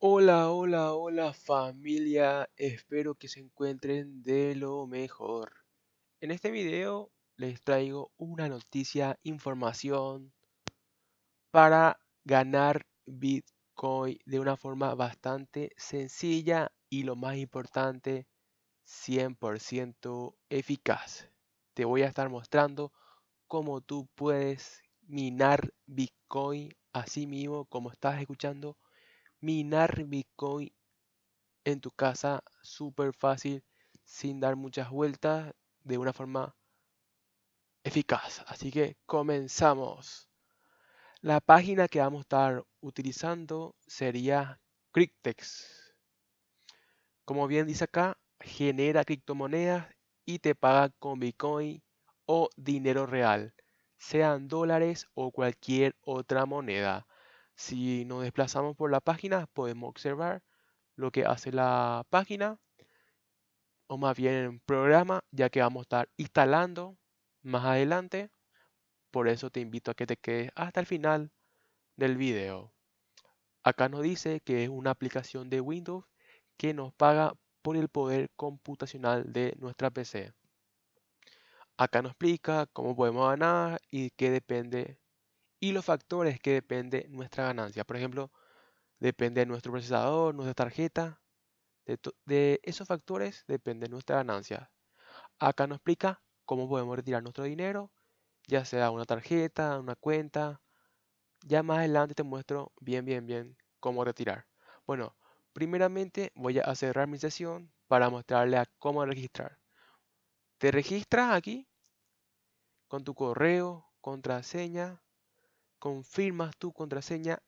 Hola, hola, hola familia, espero que se encuentren de lo mejor. En este video les traigo una noticia, información para ganar Bitcoin de una forma bastante sencilla y lo más importante, 100% eficaz. Te voy a estar mostrando cómo tú puedes minar Bitcoin, así mismo como estás escuchando. Minar Bitcoin en tu casa, súper fácil, sin dar muchas vueltas, de una forma eficaz. Así que comenzamos. La página que vamos a estar utilizando sería Cryptex. Como bien dice acá, genera criptomonedas y te paga con Bitcoin o dinero real, sean dólares o cualquier otra moneda. Si nos desplazamos por la página, podemos observar lo que hace la página, o más bien el programa, ya que vamos a estar instalando más adelante. Por eso te invito a que te quedes hasta el final del video. Acá nos dice que es una aplicación de Windows que nos paga por el poder computacional de nuestra PC. Acá nos explica cómo podemos ganar y qué depende y los factores que depende nuestra ganancia. Por ejemplo, depende de nuestro procesador, nuestra tarjeta. De esos factores depende nuestra ganancia. Acá nos explica cómo podemos retirar nuestro dinero, ya sea una tarjeta, una cuenta. Ya más adelante te muestro bien cómo retirar. Bueno, primeramente voy a cerrar mi sesión para mostrarle a cómo registrar. Te registras aquí con tu correo, contraseña. Confirmas tu contraseña,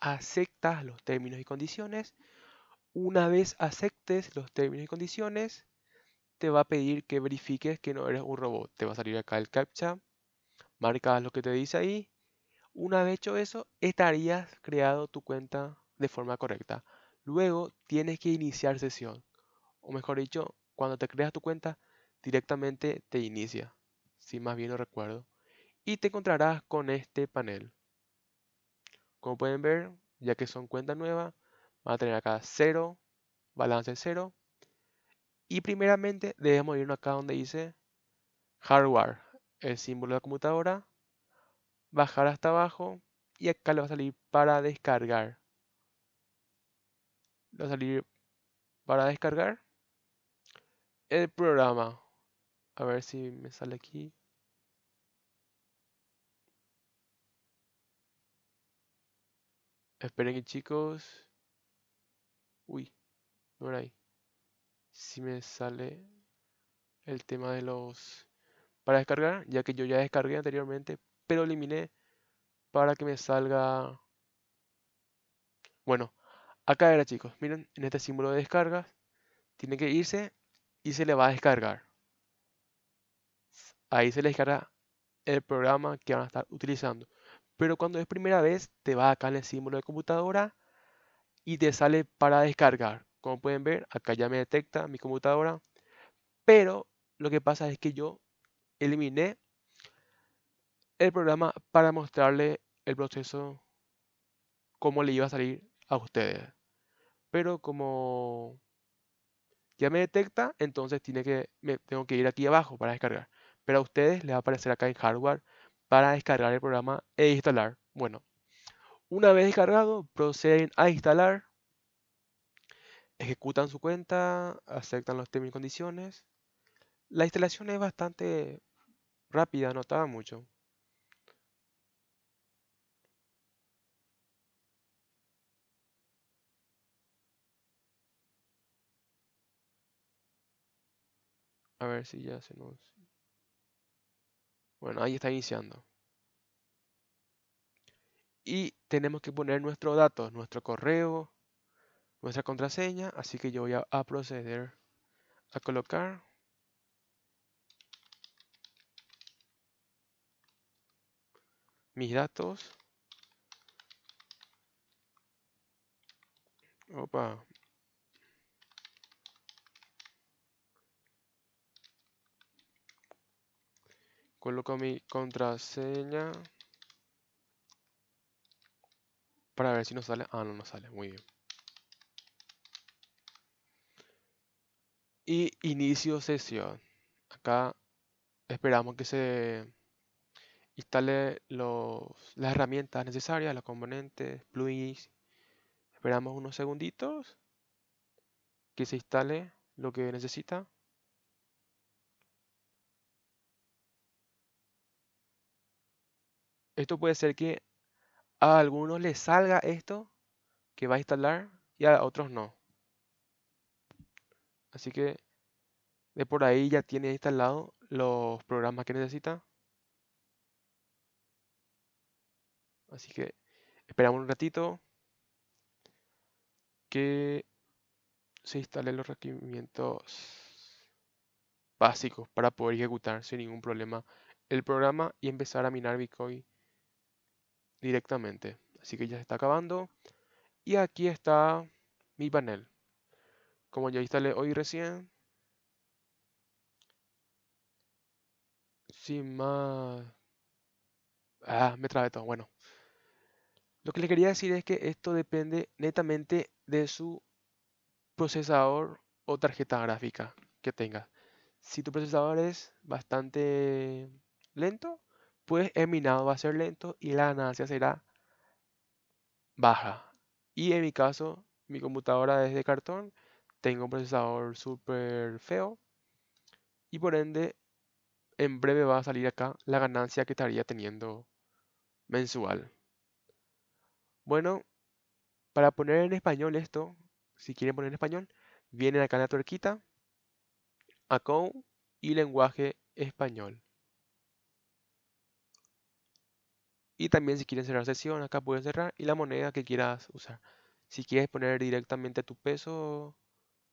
aceptas los términos y condiciones. Una vez aceptes los términos y condiciones, te va a pedir que verifiques que no eres un robot. Te va a salir acá el captcha, marcas lo que te dice ahí. Una vez hecho eso, estarías creado tu cuenta de forma correcta. Luego tienes que iniciar sesión, o mejor dicho, cuando te creas tu cuenta, directamente te inicia, si más bien no recuerdo. Y te encontrarás con este panel. Como pueden ver, ya que son cuentas nuevas, van a tener acá 0, balance 0. Y primeramente debemos irnos acá donde dice hardware, el símbolo de la computadora. Bajar hasta abajo y acá le va a salir para descargar. Le va a salir para descargar el programa. A ver si me sale aquí. Esperen que chicos. Uy, no era ahí. Si me sale el tema de los para descargar, ya que yo ya descargué anteriormente, pero eliminé para que me salga. Bueno, acá era chicos. Miren, en este símbolo de descargas tiene que irse y se le va a descargar. Ahí se le descarga el programa que van a estar utilizando. Pero cuando es primera vez, te va acá en el símbolo de computadora y te sale para descargar. Como pueden ver, acá ya me detecta mi computadora. Pero lo que pasa es que yo eliminé el programa para mostrarle el proceso, cómo le iba a salir a ustedes. Pero como ya me detecta, entonces tengo que ir aquí abajo para descargar. Pero a ustedes les va a aparecer acá en hardware, para descargar el programa e instalar. Bueno, una vez descargado, proceden a instalar, ejecutan su cuenta, aceptan los términos y condiciones. La instalación es bastante rápida, no tarda mucho. A ver si ya se nos... Bueno, ahí está iniciando. Y tenemos que poner nuestros datos, nuestro correo, nuestra contraseña. Así que yo voy a proceder a colocar. Mis datos. Opa. Coloco mi contraseña para ver si nos sale. Ah, no nos sale. Muy bien. y inicio sesión. Acá esperamos que se instale las herramientas necesarias, los componentes, plugins. Esperamos unos segunditos que se instale lo que necesita. Esto puede ser que a algunos les salga esto que va a instalar y a otros no. Así que de por ahí ya tiene instalado los programas que necesita. Así que esperamos un ratito que se instalen los requerimientos básicos para poder ejecutar sin ningún problema el programa y empezar a minar Bitcoin directamente. Así que ya se está acabando. Y aquí está mi panel. Como ya instalé hoy recién. Sin más. Me trabé todo. Bueno. Lo que les quería decir es que esto depende netamente de su procesador o tarjeta gráfica que tengas. Si tu procesador es bastante lento, pues el minado va a ser lento y la ganancia será baja. Y en mi caso, mi computadora es de cartón, tengo un procesador súper feo y por ende en breve va a salir acá la ganancia que estaría teniendo mensual. Bueno, para poner en español esto, si quieren poner en español, vienen acá en la tuerquita, Account y lenguaje español. Y también si quieren cerrar sesión, acá pueden cerrar y la moneda que quieras usar. Si quieres poner directamente tu peso,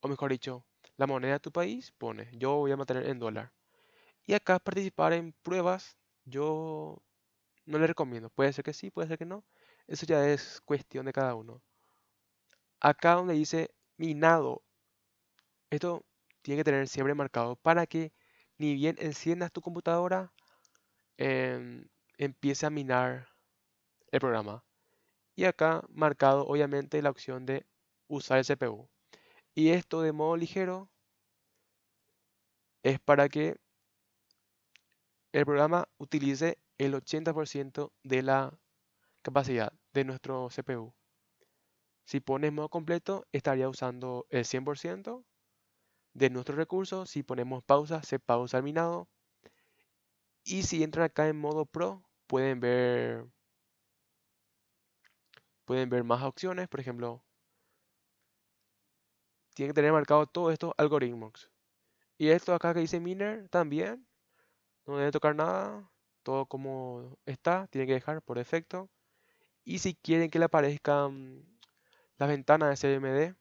o mejor dicho, la moneda de tu país, pone. Yo voy a mantener en dólar. Y acá participar en pruebas, yo no le recomiendo. Puede ser que sí, puede ser que no. Eso ya es cuestión de cada uno. Acá donde dice minado. Esto tiene que tener siempre marcado para que ni bien enciendas tu computadora. Empiece a minar el programa. Y acá marcado obviamente la opción de usar el CPU. Y esto de modo ligero es para que el programa utilice el 80% de la capacidad de nuestro CPU. Si pones modo completo estaría usando el 100% de nuestros recursos. Si ponemos pausa, se pausa el minado. Y si entran acá en modo pro, pueden ver más opciones. Por ejemplo, tienen que tener marcado todos estos algoritmos. Y esto acá que dice miner también, no debe tocar nada. Todo como está, tienen que dejar por defecto. Y si quieren que le aparezcan las ventanas de CMD,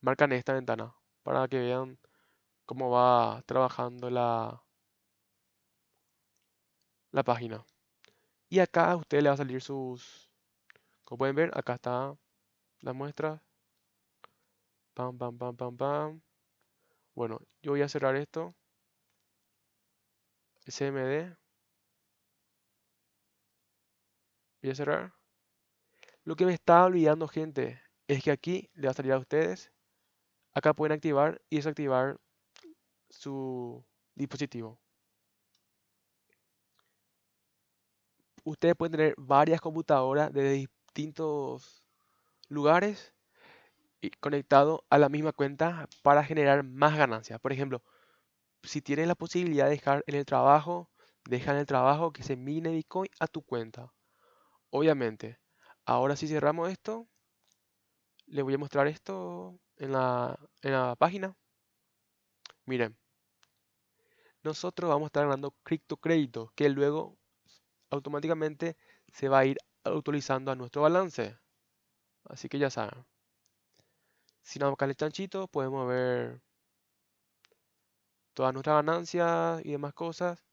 marcan esta ventana para que vean cómo va trabajando la página. Y acá a ustedes les va a salir sus, como pueden ver, acá está las muestras. Pam, pam, pam, pam, pam. Bueno, yo voy a cerrar esto. CMD. Voy a cerrar. Lo que me está olvidando, gente, es que aquí le va a salir a ustedes. Acá pueden activar y desactivar su dispositivo. Ustedes pueden tener varias computadoras de distintos lugares y conectado a la misma cuenta para generar más ganancias. Por ejemplo, si tienen la posibilidad de dejar en el trabajo, dejan el trabajo que se mine Bitcoin a tu cuenta. Obviamente, ahora si cerramos esto, les voy a mostrar esto en la página. Miren, nosotros vamos a estar ganando criptocréditos que luego automáticamente se va a ir autorizando a nuestro balance. Así que ya saben. Si nos buscan el chanchito, podemos ver todas nuestras ganancias y demás cosas.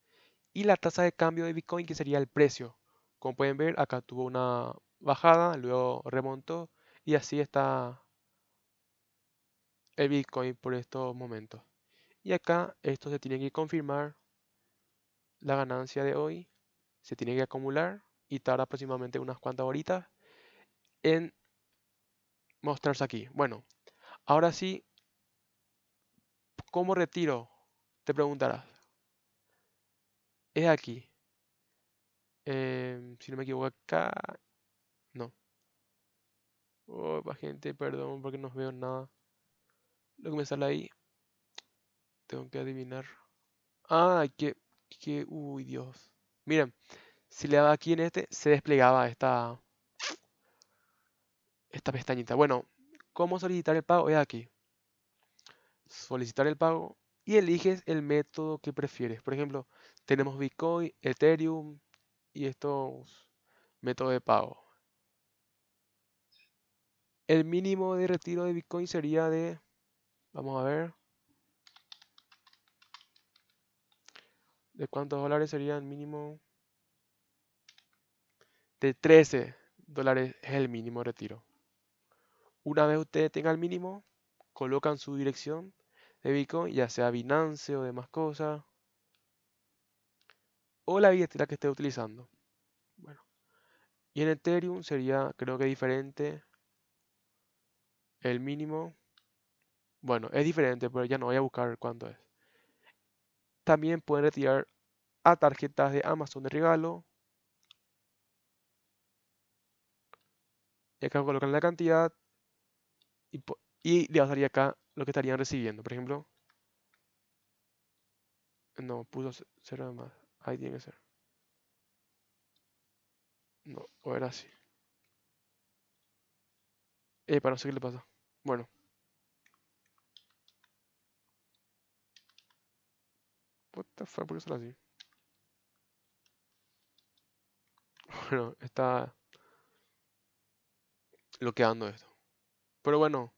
Y la tasa de cambio de Bitcoin, que sería el precio. Como pueden ver, acá tuvo una bajada, luego remontó. Y así está el Bitcoin por estos momentos. Y acá, esto se tiene que confirmar la ganancia de hoy. Se tiene que acumular y tarda aproximadamente unas cuantas horitas en mostrarse aquí. Bueno, ahora sí, ¿Cómo retiro? Te preguntarás. Es aquí. Si no me equivoco acá. No. Oh, gente, perdón porque no veo nada. Lo que me sale ahí. Tengo que adivinar. Ah, que uy, Dios. Miren, si le daba aquí en este, se desplegaba esta pestañita. Bueno, ¿cómo solicitar el pago? Es aquí. Solicitar el pago. Y eliges el método que prefieres. Por ejemplo, tenemos Bitcoin, Ethereum y estos métodos de pago. El mínimo de retiro de Bitcoin sería de... Vamos a ver. ¿De cuántos dólares sería el mínimo? De 13 dólares es el mínimo de retiro. Una vez ustedes tengan el mínimo, colocan su dirección de Bitcoin, ya sea Binance o demás cosas, o la billetera que esté utilizando. Bueno, y en Ethereum sería, creo que diferente. El mínimo, bueno, es diferente, pero ya no voy a buscar cuánto es. También pueden retirar a tarjetas de Amazon de regalo. Y acá colocan la cantidad y le pasaría acá lo que estarían recibiendo. Por ejemplo, no, puso cero más. Ahí tiene que ser. No, o era así. Para no sé qué le pasa. Bueno. What the fuck, ¿por qué sale así? Bueno, está bloqueando esto. Pero bueno,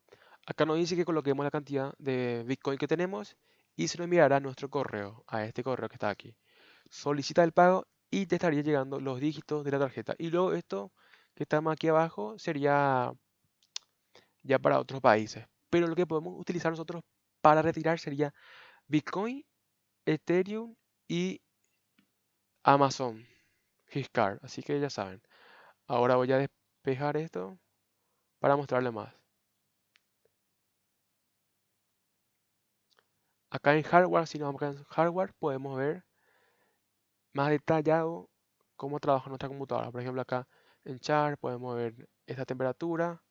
acá nos dice que coloquemos la cantidad de Bitcoin que tenemos y se nos enviará a nuestro correo, a este correo que está aquí. Solicita el pago y te estaría llegando los dígitos de la tarjeta. Y luego esto que está más aquí abajo sería ya para otros países. Pero lo que podemos utilizar nosotros para retirar sería Bitcoin, Ethereum y Amazon Giscard. Así que ya saben. Ahora voy a despejar esto para mostrarle más. Acá en hardware, si nos vamos acá en hardware, podemos ver más detallado cómo trabaja nuestra computadora. Por ejemplo, acá en chart podemos ver esta temperatura.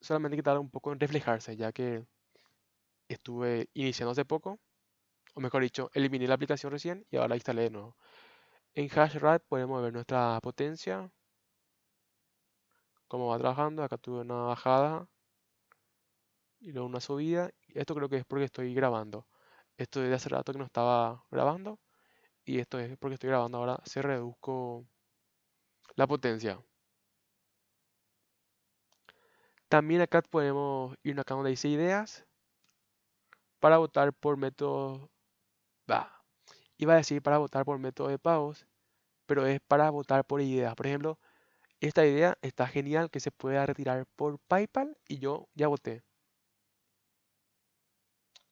Solamente que tarda un poco en reflejarse, ya que estuve iniciando hace poco. O mejor dicho, eliminé la aplicación recién y ahora la instalé de nuevo. En hashrate podemos ver nuestra potencia, cómo va trabajando. Acá tuve una bajada y luego una subida. Esto creo que es porque estoy grabando. Esto desde hace rato que no estaba grabando. Y esto es porque estoy grabando ahora. Se reduzco la potencia. También acá podemos ir acá donde dice ideas para votar por métodos. Iba a decir para votar por métodos de pagos, pero es para votar por ideas. Por ejemplo, esta idea está genial que se pueda retirar por PayPal y yo ya voté.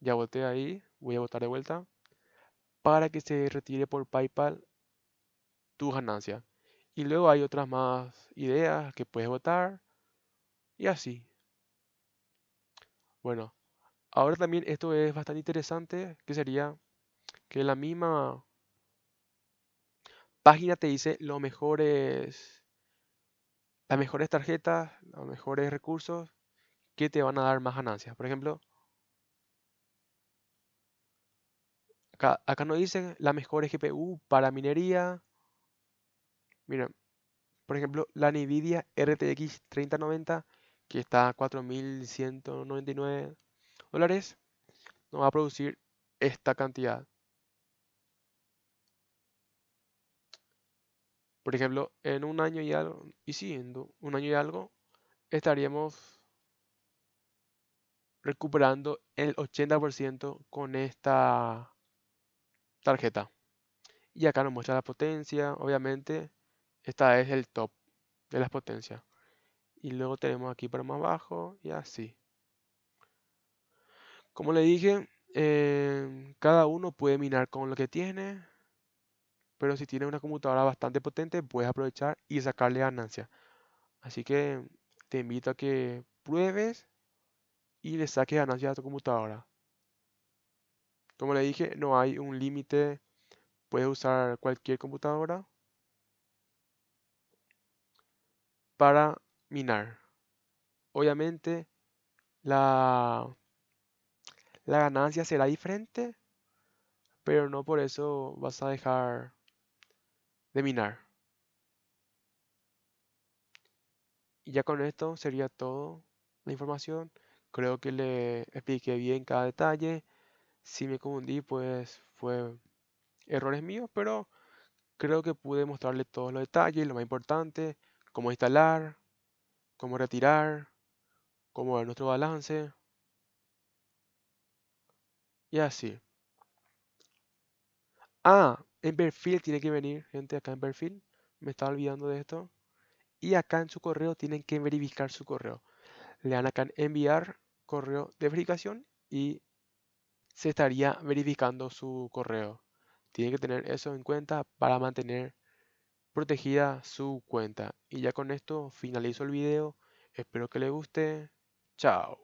Ya voté ahí, voy a votar de vuelta para que se retire por PayPal tu ganancia. Y luego hay otras más ideas que puedes votar. Y así. Bueno, ahora también esto es bastante interesante, que sería que la misma página te dice los mejores, las mejores tarjetas, los mejores recursos que te van a dar más ganancias. Por ejemplo, acá nos dicen las mejores GPU para minería. Miren, por ejemplo, la Nvidia RTX 3090. Que está a 4.199 dólares, nos va a producir esta cantidad. Por ejemplo, en un año y algo, y sí, en un año y algo, estaríamos recuperando el 80% con esta tarjeta. Y acá nos muestra la potencia, obviamente, esta es el top de las potencias. Y luego tenemos aquí para más abajo y así. Como le dije, cada uno puede minar con lo que tiene. Pero si tienes una computadora bastante potente, puedes aprovechar y sacarle ganancia. Así que te invito a que pruebes y le saques ganancia a tu computadora. Como le dije, no hay un límite. Puedes usar cualquier computadora para minar. Obviamente la ganancia será diferente, pero no por eso vas a dejar de minar. Y ya con esto sería todo la información. Creo que le expliqué bien cada detalle. Si me confundí, pues fue errores míos, pero creo que pude mostrarle todos los detalles, lo más importante, cómo instalar, cómo retirar, cómo ver nuestro balance y así. Ah, en perfil tiene que venir, gente, acá en perfil, me estaba olvidando de esto. Y acá en su correo tienen que verificar su correo. Le dan acá en enviar correo de verificación y se estaría verificando su correo. Tienen que tener eso en cuenta para mantener protegida su cuenta. Y ya con esto finalizo el video. Espero que les guste. Chao.